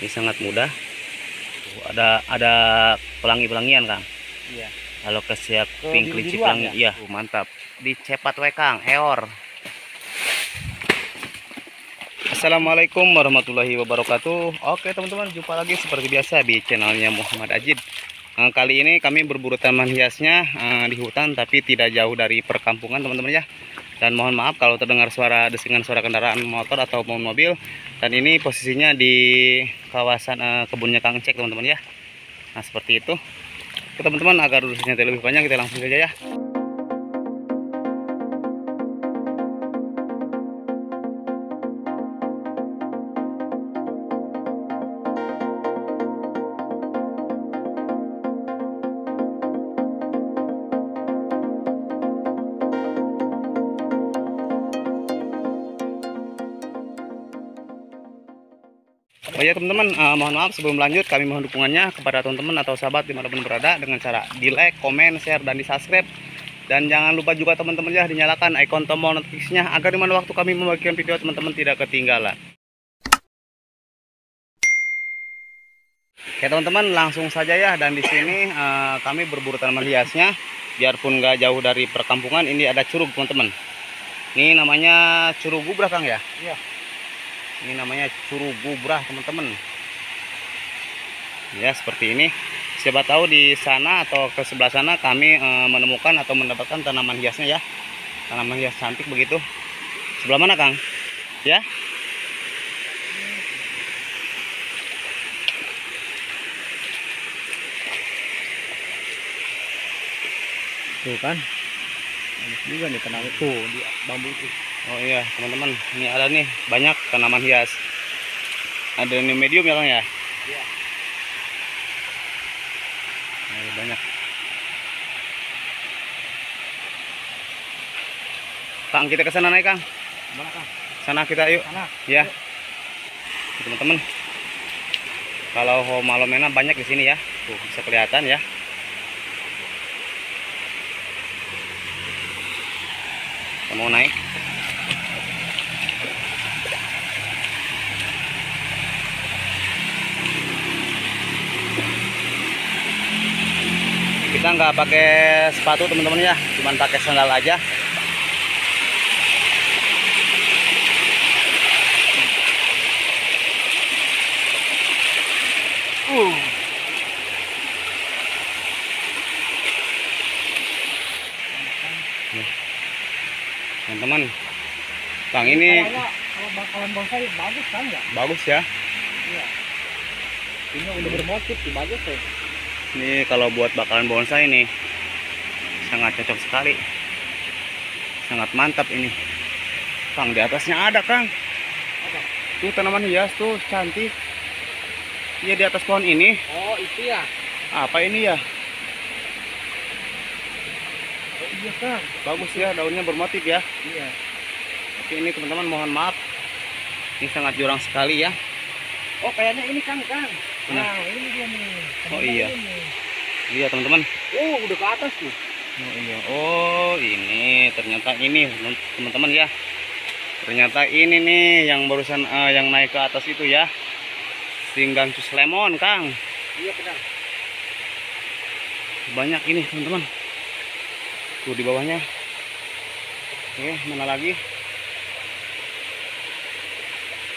Ini sangat mudah. Ada pelangi-pelangian, Kang. Iya. Kalau kesiap pink kelinci pelangi, ya? Iya, mantap. Dicepat we, Kang, heor. Assalamualaikum warahmatullahi wabarakatuh. Oke, teman-teman, jumpa lagi seperti biasa di channelnya Muhammad Ajid. Kali ini kami berburu tanaman hiasnya di hutan, tapi tidak jauh dari perkampungan, teman-teman, ya. Dan mohon maaf kalau terdengar suara desingan suara kendaraan motor atau mobil. Dan ini posisinya di kawasan kebunnya Kang Cek, teman-teman, ya. Nah, seperti itu. Teman-teman, agar durasinya lebih panjang, kita langsung saja, ya. Oh ya, teman-teman, mohon maaf sebelum lanjut, kami mohon dukungannya kepada teman-teman atau sahabat dimanapun berada dengan cara di like, komen, share, dan di subscribe. Dan jangan lupa juga, teman-teman, ya, dinyalakan icon tombol notifikasinya agar di mana waktu kami membagikan video teman-teman tidak ketinggalan. Oke, teman-teman, langsung saja, ya. Dan di sini kami berburu tanaman hiasnya, biarpun nggak jauh dari perkampungan. Ini ada curug, teman-teman. Ini namanya curug Gubrah, Kang, ya? Iya. Ini namanya curug Gubrah, teman-teman. Ya, seperti ini. Siapa tahu di sana atau ke sebelah sana kami menemukan atau mendapatkan tanaman hiasnya, ya. Tanaman hias cantik begitu. Sebelah mana, Kang? Ya. Tuh kan. Ini juga nih tanaman itu di bambu itu. Oh iya, teman-teman, ini ada nih banyak tanaman hias. Ada nih medium, ya, Kang, ya? Iya. Nah, banyak. Kang, kita ke sana naik, Kang. Mana, Kang? Sana kita yuk. Sana. Ya. Teman-teman, kalau homalomena banyak di sini, ya. Tuh, bisa kelihatan, ya. Kita mau naik. Kita nggak pakai sepatu, teman-teman, ya, cuman pakai sandal aja. Teman-teman, Kang, ini kalau bakalan bonsai bagus, kan, ya? Bagus, ya. Iya. Ini udah bermotif, bagus, ya. Ini kalau buat bakalan bonsai ini sangat cocok sekali, sangat mantap ini, Kang. Di atasnya ada, Kang. Apa? Tuh tanaman hias tuh cantik. Iya, di atas pohon ini. Oh, itu, ya. Apa ini, ya? Oh, iya, Kang. Bagus, ya, daunnya bermotif, ya. Iya. Oke, ini, teman-teman, mohon maaf, ini sangat jurang sekali, ya. Oh, kayaknya ini, Kang. Nah, ini dia nih. Oh, iya. Ini. Iya, teman-teman. Oh, udah ke atas tuh. Oh, iya. Oh, ini ternyata ini, teman-teman, ya. Ternyata ini nih yang barusan yang naik ke atas itu, ya. Scindapsus lemon, Kang. Iya, benar. Banyak ini, teman-teman. Tuh di bawahnya. Oke, mana lagi?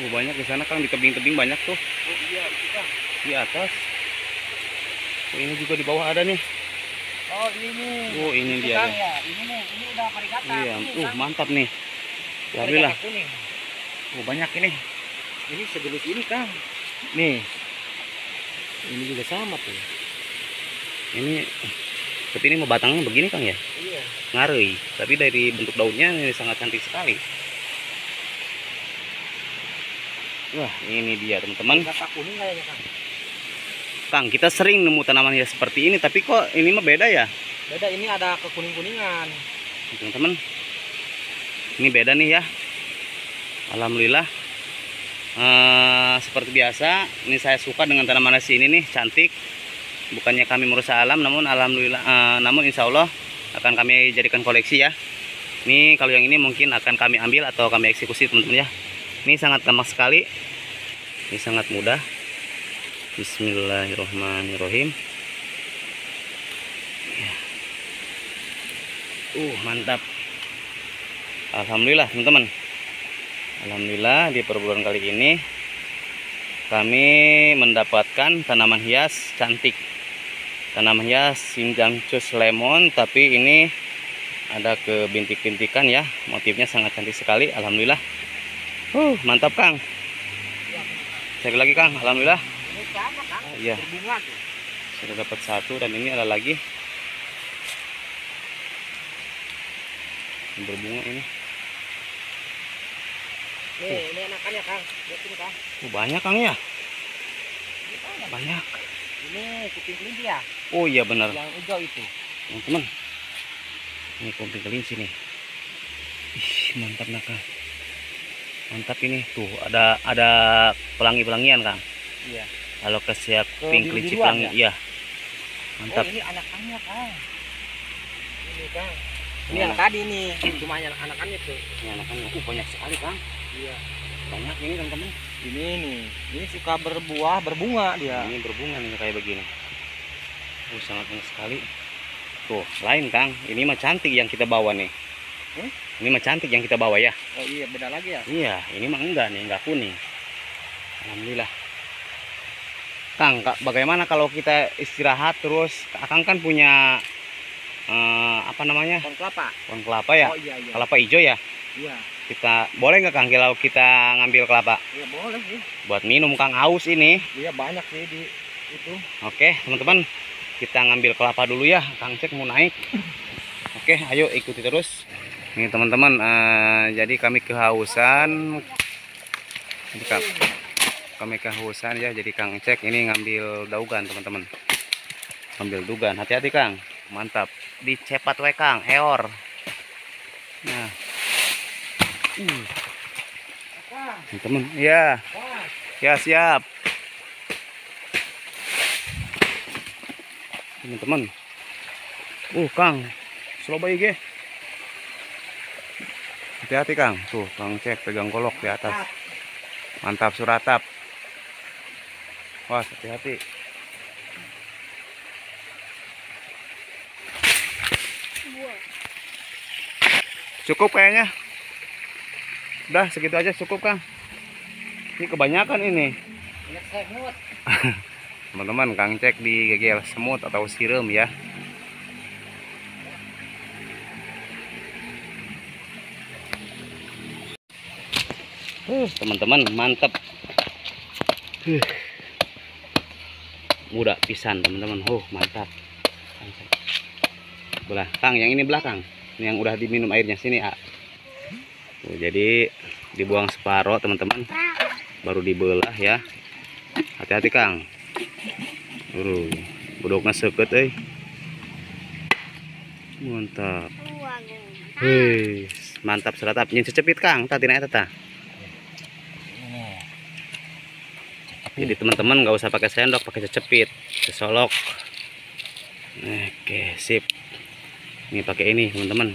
Banyak di sana, Kang, di tebing-tebing banyak tuh. Oh, iya, kita. Di atas. Oh, ini juga di bawah ada nih. Oh, ini. Oh, ini dia. Kan, ya. Ini udah parigata. Iya, ini, mantap nih. Alhamdulillah. Banyak ini. Ini segelus ini, Kang. Nih. Ini juga sama tuh. Ini seperti ini mau batangnya begini, Kang, ya? Iya. Ngarui, tapi dari bentuk daunnya ini sangat cantik sekali. Wah, ini dia, teman-teman. Kang, kita sering nemu tanaman hias seperti ini, tapi kok ini mah beda, ya? Beda, ini ada kekuning-kuningan. Teman-teman, ini beda nih, ya. Alhamdulillah. Seperti biasa, ini saya suka dengan tanaman hias ini nih, cantik. Bukannya kami merusak alam, namun alhamdulillah, namun insya Allah akan kami jadikan koleksi, ya. Ini kalau yang ini mungkin akan kami ambil atau kami eksekusi, teman-teman, ya. Ini sangat gampang sekali, ini sangat mudah. Bismillahirrahmanirrahim. Mantap. Alhamdulillah teman-teman. Alhamdulillah di perburuan kali ini kami mendapatkan tanaman hias cantik. Tanaman hias scindapsus lemon, tapi ini ada kebintik-bintikan ya. Motifnya sangat cantik sekali. Alhamdulillah. Mantap Kang. Cek lagi Kang. Alhamdulillah. Iya. Sudah dapat satu dan ini ada lagi. Berbunga ini. Nih, ini enakannya Kang. Lihatin Kang. Banyak Kang ya? Banyak. Ini kucing kelinci ya? Oh iya benar. Yang hijau itu. Teman-teman. Ini kucing kelinci nih. Mantap nak Kang. Mantap ini. Tuh, ada pelangi-pelangian Kang. Iya. Kalau kesiap pink kelinci pelangi, iya. Mantap. Oh, ini anakannya Kang. Ini Kang. Ini yang tadi nih, cuma anak-anaknya tuh. Ini anak-anaknya banyak sekali Kang. Iya. Banyak ini teman-teman. Ini nih, ini suka berbuah, berbunga dia. Ini berbunga nih kayak begini. Sangat banyak sekali. Tuh, lain Kang. Ini mah cantik yang kita bawa nih. Ini mah cantik yang kita bawa ya. Oh iya, beda lagi ya. Iya, ini mah enggak nih, enggak kuning. Alhamdulillah. Kang, bagaimana kalau kita istirahat terus? Akang kan punya apa namanya? Pohon kelapa. Pohon kelapa ya? Oh, iya. Kelapa hijau ya? Iya. Kita boleh nggak Kang kalau kita ngambil kelapa? Iya boleh sih. Buat minum Kang, haus ini. Iya banyak sih di itu. Oke teman-teman, kita ngambil kelapa dulu ya. Kang Cek mau naik. Oke, ayo ikuti terus. Ini teman-teman, jadi kami kehausan. Kami kehausan ya. Jadi Kang Cek ini ngambil daugan teman-teman. Ngambil dugan. Hati-hati Kang. Mantap, dicepat we Kang, eor. Nah, teman-teman, ya, ya siap. Teman-teman, Kang, selobai ge. Hati-hati Kang, tuh Kang Cek pegang golok di atas. Mantap suratap. Wah, hati-hati. Cukup kayaknya. Udah segitu aja cukup Kang. Ini kebanyakan ini. Teman-teman, Kang Cek digigil semut atau siram ya. Teman-teman, mantap. Mudah pisan teman-teman. Mantap. Belah Kang, yang ini belakang. Ini yang udah diminum airnya sini, A. Tuh, jadi dibuang separoh teman-teman, baru dibelah ya. Hati-hati Kang. Budoknya seket, mantap. Hei, mantap seratap. Ini cecepit Kang, tadi naik tata. Jadi teman-teman nggak usah pakai sendok, pakai cecepit, kesolok. Oke, sip. Ini pakai ini teman-teman.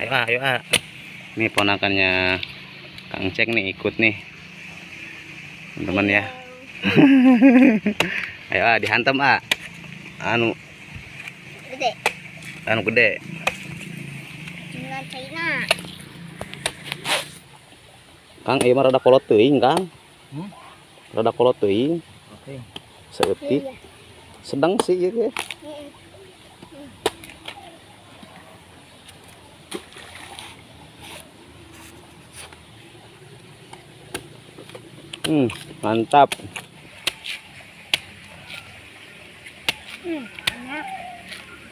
Ayo. Ini ponakannya Kang Cek nih ikut nih. Teman-teman ya. Ayo dihantam A. Anu gede. Anu gede. Dengan China. Kang ieu mah rada kolot teuing Kang. Rada kolot teuing. Oke. Saeutik. Sedang sih ieu. Mantap.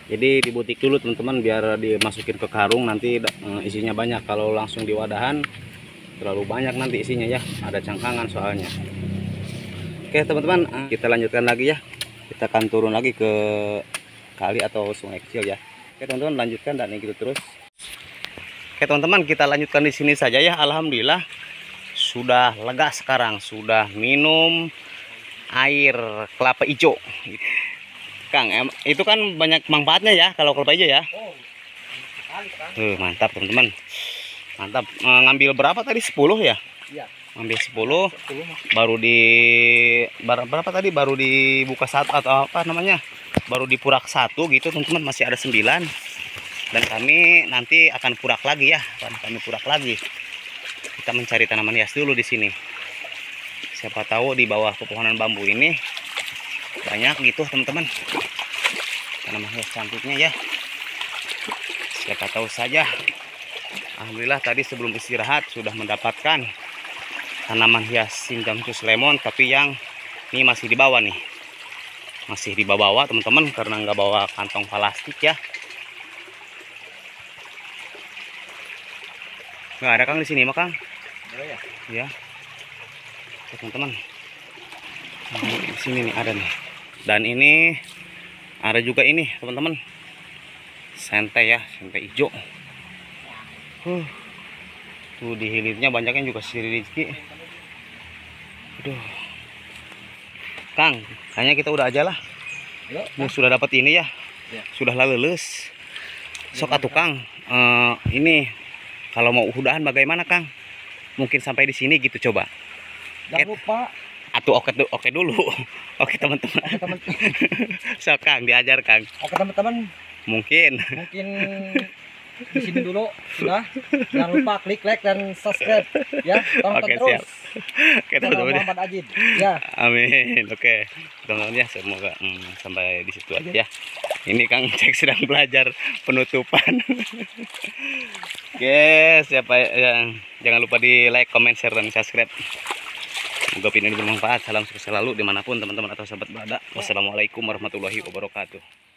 Jadi dibutik dulu teman-teman biar dimasukin ke karung, nanti isinya banyak. Kalau langsung di wadahan terlalu banyak nanti isinya ya, ada cangkangan soalnya. Oke teman-teman, kita lanjutkan lagi ya. Kita akan turun lagi ke kali atau sungai kecil ya. Oke teman-teman, lanjutkan dan gitu terus. Oke teman-teman, kita lanjutkan di sini saja ya. Alhamdulillah sudah lega sekarang, sudah minum air kelapa hijau Kang. Itu kan banyak manfaatnya ya kalau kelapa hijau ya. Mantap teman-teman, mantap. Ngambil berapa tadi, 10 ya? Iya. ambil 10 baru di berapa tadi, baru dibuka satu atau apa namanya, baru dipurak satu gitu teman-teman, masih ada 9 dan kami nanti akan purak lagi ya, kami purak lagi. Kita mencari tanaman hias dulu di sini, siapa tahu di bawah pepohonan bambu ini banyak gitu teman-teman tanaman hias cantiknya ya, siapa tahu saja. Alhamdulillah tadi sebelum istirahat sudah mendapatkan tanaman hias scindapsus lemon, tapi yang ini masih di bawah nih, masih di bawah teman-teman karena nggak bawa kantong plastik ya. Nggak ada Kang di sini, Kang? Ada ya. Ya. Teman-teman. Di sini nih ada nih. Dan ini ada juga ini, teman-teman. Sente ya, sente hijau. Tuh di hilirnya banyaknya juga Sri rezeki. Aduh. Kang, kayaknya kita udah aja lah. Nah, sudah dapat ini ya. Ya. Sudah lelus. Sok atuh Kang. Ini kalau mau udahan bagaimana Kang? Mungkin sampai di sini gitu coba. Jangan lupa. Atuh oke dulu. Oke teman-teman. So Kang diajar Kang. Oke teman-teman. Mungkin di sini dulu sudah. Jangan lupa klik like dan subscribe ya. Tonton oke, terus. Oke teman-teman. Muhammad Ajid. Ya. Amin. Oke. Teman-teman ya semoga sampai di situ aja ya. Ini Kang Cek sedang belajar penutupan. Oke, siapa yang jangan lupa di like, comment, share, dan subscribe. Semoga video ini bermanfaat. Salam sukses selalu dimanapun teman-teman atau sahabat berada. Wassalamualaikum warahmatullahi wabarakatuh.